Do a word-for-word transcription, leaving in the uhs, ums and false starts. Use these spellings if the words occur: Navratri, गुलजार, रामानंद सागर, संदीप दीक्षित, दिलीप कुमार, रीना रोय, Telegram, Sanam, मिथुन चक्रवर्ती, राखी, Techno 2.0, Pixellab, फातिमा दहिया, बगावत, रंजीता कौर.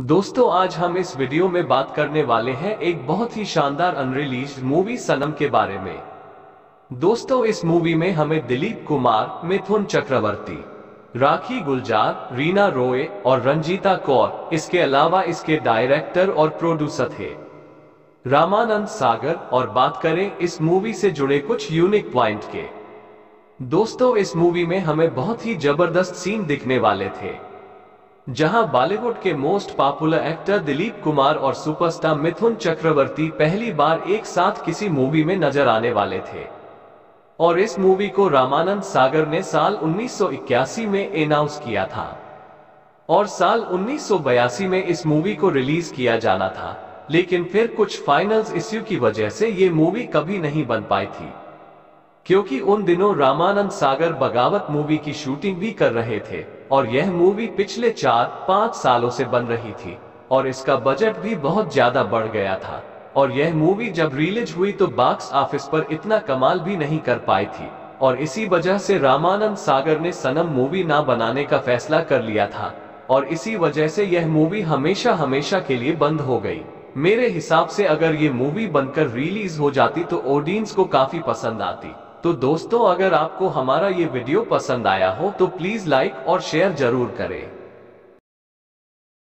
दोस्तों आज हम इस वीडियो में बात करने वाले हैं एक बहुत ही शानदार अनरिलीज्ड मूवी सनम के बारे में। दोस्तों इस मूवी में हमें दिलीप कुमार, मिथुन चक्रवर्ती, राखी, गुलजार, रीना रोय और रंजीता कौर, इसके अलावा इसके डायरेक्टर और प्रोड्यूसर थे रामानंद सागर। और बात करें इस मूवी से जुड़े कुछ यूनिक पॉइंट के, दोस्तों इस मूवी में हमें बहुत ही जबरदस्त सीन दिखने वाले थे, जहां बॉलीवुड के most popular actor दिलीप कुमार और सुपरस्टार मिथुन चक्रवर्ती पहली बार एक साथ किसी मूवी में नजर आने वाले थे। और इस मूवी को रामानंद सागर ने साल उन्नीस सौ इक्यासी में अनाउंस किया था और साल उन्नीस सौ बयासी में इस मूवी को रिलीज किया जाना था, लेकिन फिर कुछ फाइनेंस इश्यू की वजह से ये मूवी कभी नहीं बन पाई थी, क्योंकि उन दिनों रामानंद सागर बगावत मूवी की शूटिंग भी कर रहे थे और यह मूवी पिछले चार पांच सालों से बन रही थी और इसका बजट भी बहुत ज्यादा बढ़ गया था। और यह मूवी जब रिलीज हुई तो बॉक्स ऑफिस पर इतना कमाल भी नहीं कर पाई थी और इसी वजह से रामानंद सागर ने सनम मूवी ना बनाने का फैसला कर लिया था और इसी वजह से यह मूवी हमेशा हमेशा के लिए बंद हो गई। मेरे हिसाब से अगर ये मूवी बनकर रिलीज हो जाती तो ऑडियंस को काफी पसंद आती। तो दोस्तों अगर आपको हमारा ये वीडियो पसंद आया हो तो प्लीज लाइक और शेयर जरूर करें।